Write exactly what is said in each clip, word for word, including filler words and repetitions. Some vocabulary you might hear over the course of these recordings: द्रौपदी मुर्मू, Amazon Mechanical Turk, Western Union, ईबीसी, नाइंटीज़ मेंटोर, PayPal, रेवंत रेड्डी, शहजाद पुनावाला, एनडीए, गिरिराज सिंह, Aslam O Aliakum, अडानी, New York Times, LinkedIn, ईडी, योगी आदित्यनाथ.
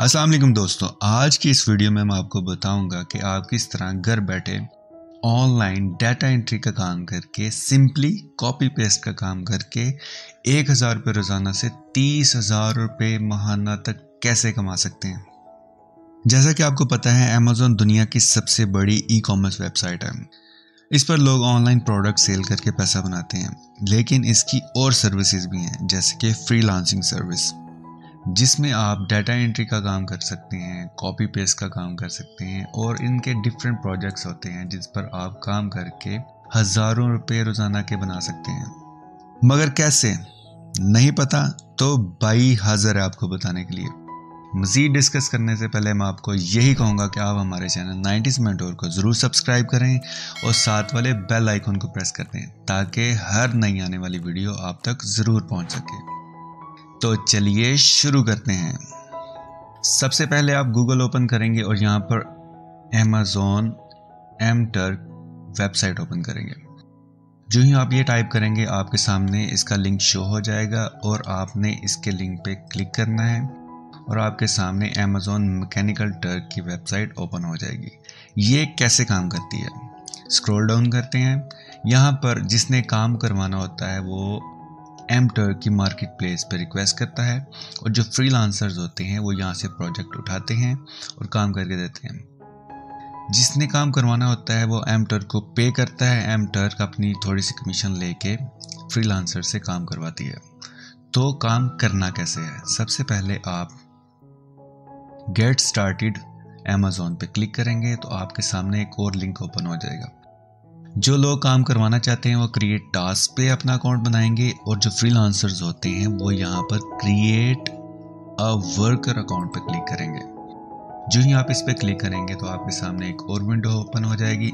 अस्सलाम वालेकुम दोस्तों, आज की इस वीडियो में मैं आपको बताऊंगा कि आप किस तरह घर बैठे ऑनलाइन डाटा एंट्री का काम करके, सिंपली कॉपी पेस्ट का काम करके एक हज़ार रुपये रोज़ाना से तीस हज़ार रुपये माहाना तक कैसे कमा सकते हैं। जैसा कि आपको पता है, अमेज़न दुनिया की सबसे बड़ी ई कॉमर्स वेबसाइट है। इस पर लोग ऑनलाइन प्रोडक्ट सेल करके पैसा बनाते हैं, लेकिन इसकी और सर्विसेज भी हैं, जैसे कि फ्रीलांसिंग सर्विस, जिसमें आप डाटा एंट्री का काम कर सकते हैं, कॉपी पेस्ट का काम कर सकते हैं, और इनके डिफरेंट प्रोजेक्ट्स होते हैं जिस पर आप काम करके हज़ारों रुपये रोज़ाना के बना सकते हैं। मगर कैसे नहीं पता तो भाई हाज़र है आपको बताने के लिए। मज़ीद डिस्कस करने से पहले मैं आपको यही कहूँगा कि आप हमारे चैनल नाइंटीज़ मेंटोर को ज़रूर सब्सक्राइब करें और साथ वाले बेल आइकन को प्रेस कर दें, ताकि हर नई आने वाली वीडियो आप तक ज़रूर पहुँच सके। तो चलिए शुरू करते हैं। सबसे पहले आप गूगल ओपन करेंगे और यहाँ पर Amazon Mechanical Turk website open करेंगे। जो ही आप ये टाइप करेंगे, आपके सामने इसका लिंक शो हो जाएगा और आपने इसके लिंक पे क्लिक करना है और आपके सामने Amazon Mechanical Turk की वेबसाइट ओपन हो जाएगी। ये कैसे काम करती है, स्क्रॉल डाउन करते हैं। यहाँ पर जिसने काम करवाना होता है वो एम टर्क की मार्केट प्लेस पर रिक्वेस्ट करता है, और जो फ्रीलांसर्स होते हैं वो यहाँ से प्रोजेक्ट उठाते हैं और काम करके देते हैं। जिसने काम करवाना होता है वो एम टर्क को पे करता है। एम टर्क अपनी थोड़ी सी कमीशन लेके फ्रीलांसर से काम करवाती है। तो काम करना कैसे है, सबसे पहले आप गेट स्टार्टेड अमेज़न पे क्लिक करेंगे तो आपके सामने एक और लिंक ओपन हो जाएगा। जो लोग काम करवाना चाहते हैं वो क्रिएट टास्क पे अपना अकाउंट बनाएंगे, और जो फ्रीलांसर्स होते हैं वो यहाँ पर क्रिएट अ वर्कर अकाउंट पे क्लिक करेंगे। जो ही आप इस पे क्लिक करेंगे तो आपके सामने एक और विंडो ओपन हो जाएगी।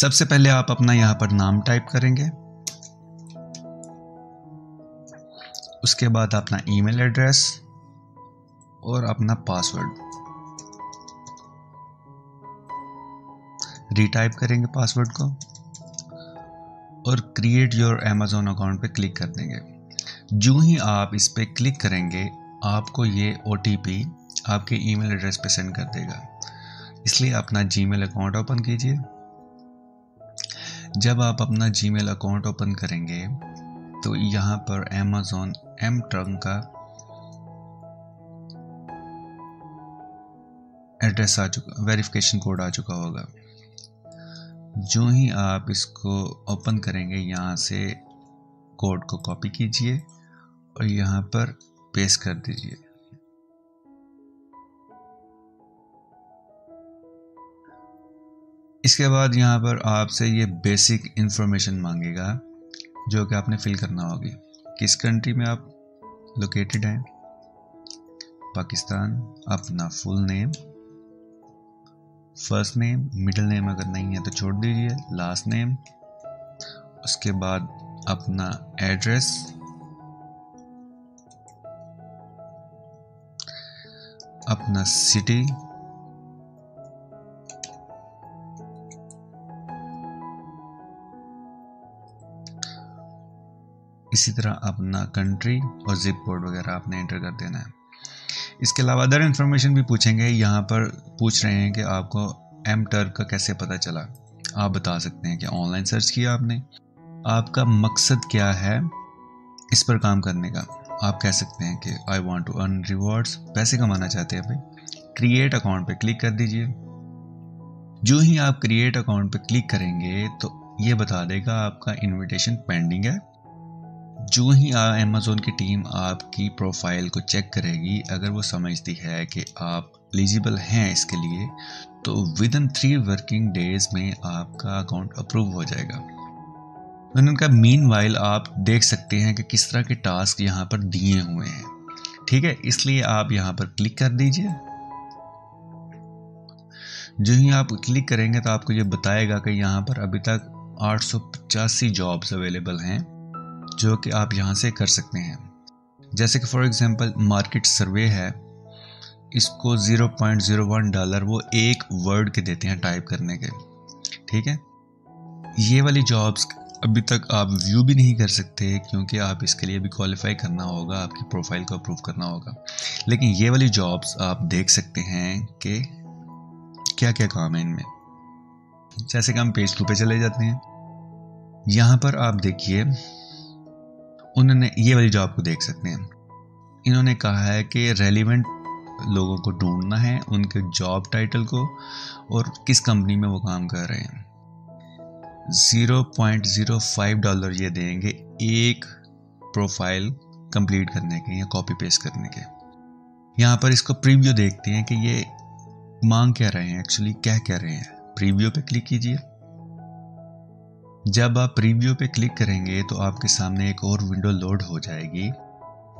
सबसे पहले आप अपना यहाँ पर नाम टाइप करेंगे, उसके बाद अपना ईमेल एड्रेस और अपना पासवर्ड रीटाइप करेंगे पासवर्ड को, और क्रिएट योर अमेज़न अकाउंट पे क्लिक कर देंगे। जो ही आप इस पे क्लिक करेंगे, आपको ये ओटीपी आपके ईमेल एड्रेस पे सेंड कर देगा। इसलिए अपना जीमेल अकाउंट ओपन कीजिए। जब आप अपना जीमेल अकाउंट ओपन करेंगे तो यहाँ पर Amazon एम टर्क का एड्रेस आ चुका, वेरिफिकेशन कोड आ चुका होगा। जो ही आप इसको ओपन करेंगे, यहाँ से कोड को कॉपी कीजिए और यहाँ पर पेस्ट कर दीजिए। इसके बाद यहाँ पर आपसे ये बेसिक इंफॉर्मेशन मांगेगा जो कि आपने फिल करना होगी। किस कंट्री में आप लोकेटेड हैं, पाकिस्तान, अपना full name, first name, middle name अगर नहीं है तो छोड़ दीजिए, लास्ट नेम, उसके बाद अपना एड्रेस, अपना सिटी, इसी तरह अपना कंट्री और जिप कोड वगैरह आपने एंटर कर देना है। इसके अलावा अदर इन्फॉर्मेशन भी पूछेंगे। यहाँ पर पूछ रहे हैं कि आपको एम टर्क का कैसे पता चला, आप बता सकते हैं कि ऑनलाइन सर्च किया आपने, आपका मकसद क्या है इस पर काम करने का। आप कह सकते हैं कि I want to earn rewards, पैसे कमाना चाहते हैं भाई। क्रिएट अकाउंट पर क्लिक कर दीजिए। जो ही आप क्रिएट अकाउंट पर क्लिक करेंगे तो ये बता देगा आपका इन्विटेशन पेंडिंग है। जो ही अमेज़न की टीम आपकी प्रोफाइल को चेक करेगी, अगर वो समझती है कि आप एलिजिबल हैं इसके लिए, तो within three working days में आपका अकाउंट अप्रूव हो जाएगा। मैंने उनका मीनवाइल आप देख सकते हैं कि किस तरह के टास्क यहाँ पर दिए हुए हैं, ठीक है। इसलिए आप यहाँ पर क्लिक कर दीजिए। जो ही आप क्लिक करेंगे तो आपको ये बताएगा कि यहाँ पर अभी तक आठ सौ पचासी जॉब्स अवेलेबल हैं जो कि आप यहाँ से कर सकते हैं। जैसे कि फॉर एग्जांपल मार्केट सर्वे है, इसको zero point zero one dollar वो एक वर्ड के देते हैं टाइप करने के, ठीक है। ये वाली जॉब्स अभी तक आप व्यू भी नहीं कर सकते क्योंकि आप इसके लिए भी क्वालिफाई करना होगा, आपकी प्रोफाइल को अप्रूव करना होगा। लेकिन ये वाली जॉब्स आप देख सकते हैं कि क्या क्या काम है इनमें। जैसे कि हम पेज टू पे चले जाते हैं, यहाँ पर आप देखिए उन्होंने ये वाली जॉब को देख सकते हैं। इन्होंने कहा है कि रेलिवेंट लोगों को ढूंढना है, उनके जॉब टाइटल को और किस कंपनी में वो काम कर रहे हैं। Zero point zero five dollar ये देंगे एक प्रोफाइल कंप्लीट करने के या कॉपी पेस्ट करने के। यहाँ पर इसको प्रीव्यू देखते हैं कि ये मांग क्या रहे हैं, एक्चुअली क्या कह रहे हैं। प्रीव्यू पे क्लिक कीजिए। जब आप प्रीव्यू पे क्लिक करेंगे तो आपके सामने एक और विंडो लोड हो जाएगी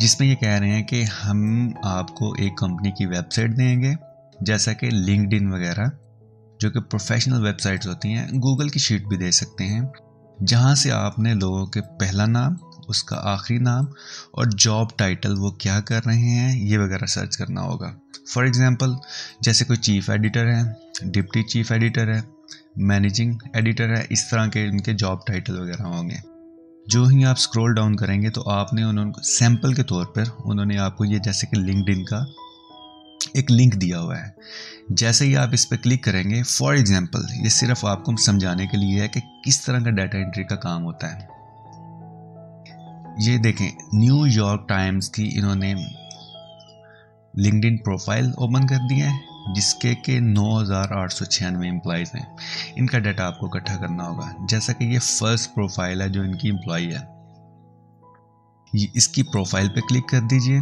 जिसमें ये कह रहे हैं कि हम आपको एक कंपनी की वेबसाइट देंगे जैसा कि लिंक्डइन वगैरह जो कि प्रोफेशनल वेबसाइट्स होती हैं, गूगल की शीट भी दे सकते हैं, जहां से आपने लोगों के पहला नाम, उसका आखिरी नाम और जॉब टाइटल वो क्या कर रहे हैं ये वगैरह सर्च करना होगा। फॉर एग्जांपल जैसे कोई चीफ़ एडिटर है, डिप्टी चीफ एडिटर है, मैनेजिंग एडिटर है, इस तरह के इनके जॉब टाइटल वगैरह होंगे। जो ही आप स्क्रॉल डाउन करेंगे तो आपने उन्होंने सैम्पल के तौर पर उन्होंने आपको ये जैसे कि लिंक्डइन का एक लिंक दिया हुआ है। जैसे ही आप इस पर क्लिक करेंगे, फॉर एग्जांपल ये सिर्फ आपको समझाने के लिए है कि किस तरह का डाटा एंट्री का काम होता है। ये देखें, न्यूयॉर्क टाइम्स की इन्होंने लिंक्डइन प्रोफाइल ओपन कर दी है जिसके के नौ हज़ार आठ सौ छियानवे एम्प्लॉयज़ हैं। इनका डाटा आपको इकट्ठा करना होगा। जैसा कि ये फर्स्ट प्रोफाइल है जो इनकी एम्प्लॉय है, इसकी प्रोफाइल पर क्लिक कर दीजिए।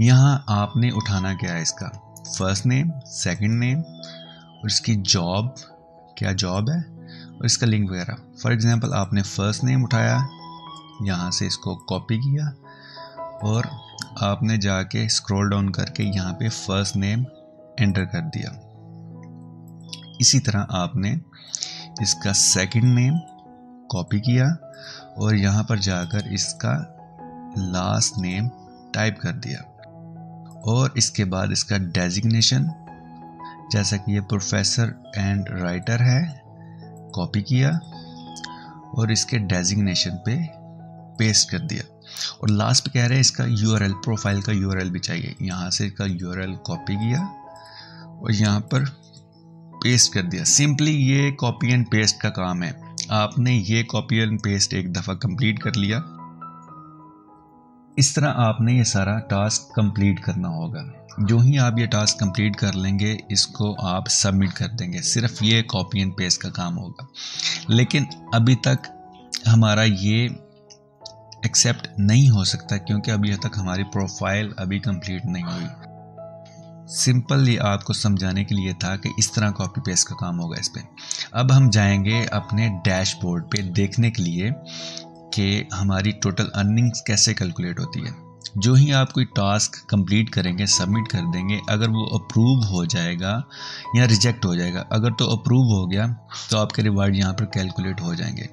यहाँ आपने उठाना क्या है, इसका फर्स्ट नेम, सेकंड नेम और इसकी जॉब, क्या जॉब है, और इसका लिंक वगैरह। फॉर एग्जांपल आपने फर्स्ट नेम उठाया, यहाँ से इसको कॉपी किया और आपने जाके स्क्रॉल डाउन करके यहाँ पे फर्स्ट नेम एंटर कर दिया। इसी तरह आपने इसका सेकंड नेम कॉपी किया और यहाँ पर जाकर इसका लास्ट नेम टाइप कर दिया और इसके बाद इसका डेजिग्नेशन, जैसा कि ये प्रोफेसर एंड राइटर है, कॉपी किया और इसके डेजिग्नेशन पे पेस्ट कर दिया। और लास्ट पे कह रहे हैं इसका यूआरएल, प्रोफाइल का यूआरएल भी चाहिए। यहाँ से इसका यूआरएल कॉपी किया और यहाँ पर पेस्ट कर दिया। सिंपली ये कॉपी एंड पेस्ट का काम है। आपने ये कॉपी एंड पेस्ट एक दफ़ा कंप्लीट कर लिया। इस तरह आपने ये सारा टास्क कंप्लीट करना होगा। जो ही आप ये टास्क कंप्लीट कर लेंगे, इसको आप सबमिट कर देंगे। सिर्फ ये कॉपी एंड पेस्ट का काम होगा। लेकिन अभी तक हमारा ये एक्सेप्ट नहीं हो सकता क्योंकि अभी तक हमारी प्रोफाइल अभी कंप्लीट नहीं हुई। सिंपल ये आपको समझाने के लिए था कि इस तरह कॉपी पेस्ट का काम होगा इस पर। अब हम जाएंगे अपने डैशबोर्ड पे देखने के लिए कि हमारी टोटल अर्निंग्स कैसे कैलकुलेट होती है। जो ही आप कोई टास्क कंप्लीट करेंगे, सबमिट कर देंगे, अगर वो अप्रूव हो जाएगा या रिजेक्ट हो जाएगा, अगर तो अप्रूव हो गया तो आपके रिवार्ड यहाँ पर कैलकुलेट हो जाएंगे।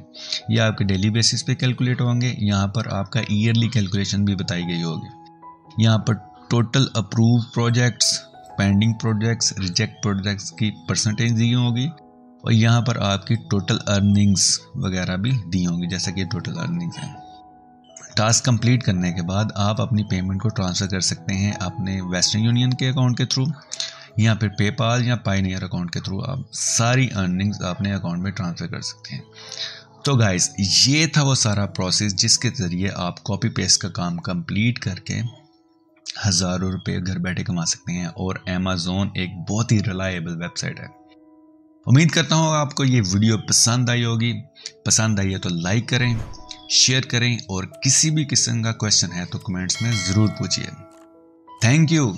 ये आपके डेली बेसिस पे कैलकुलेट होंगे। यहाँ पर आपका ईयरली कैलकुलेशन भी बताई गई होगी। यहाँ पर total approve projects, pending projects, reject projects की परसेंटेज दी होगी और यहाँ पर आपकी टोटल अर्निंग्स वगैरह भी दी होंगी, जैसा कि टोटल अर्निंग्स हैं। टास्क कंप्लीट करने के बाद आप अपनी पेमेंट को ट्रांसफ़र कर सकते हैं अपने वेस्टर्न यूनियन के अकाउंट के थ्रू या फिर पेपाल या पायनियर अकाउंट के थ्रू। आप सारी अर्निंग्स अपने अकाउंट में ट्रांसफ़र कर सकते हैं। तो गाइज़, ये था वो सारा प्रोसेस जिसके ज़रिए आप कॉपी पेस्ट का काम कंप्लीट करके हज़ारों रुपये घर बैठे कमा सकते हैं। और अमेज़ॉन एक बहुत ही रिलायबल वेबसाइट है। उम्मीद करता हूँ आपको ये वीडियो पसंद आई होगी। पसंद आई है तो लाइक करें, शेयर करें और किसी भी किस्म का क्वेश्चन है तो कमेंट्स में ज़रूर पूछिए। Thank you.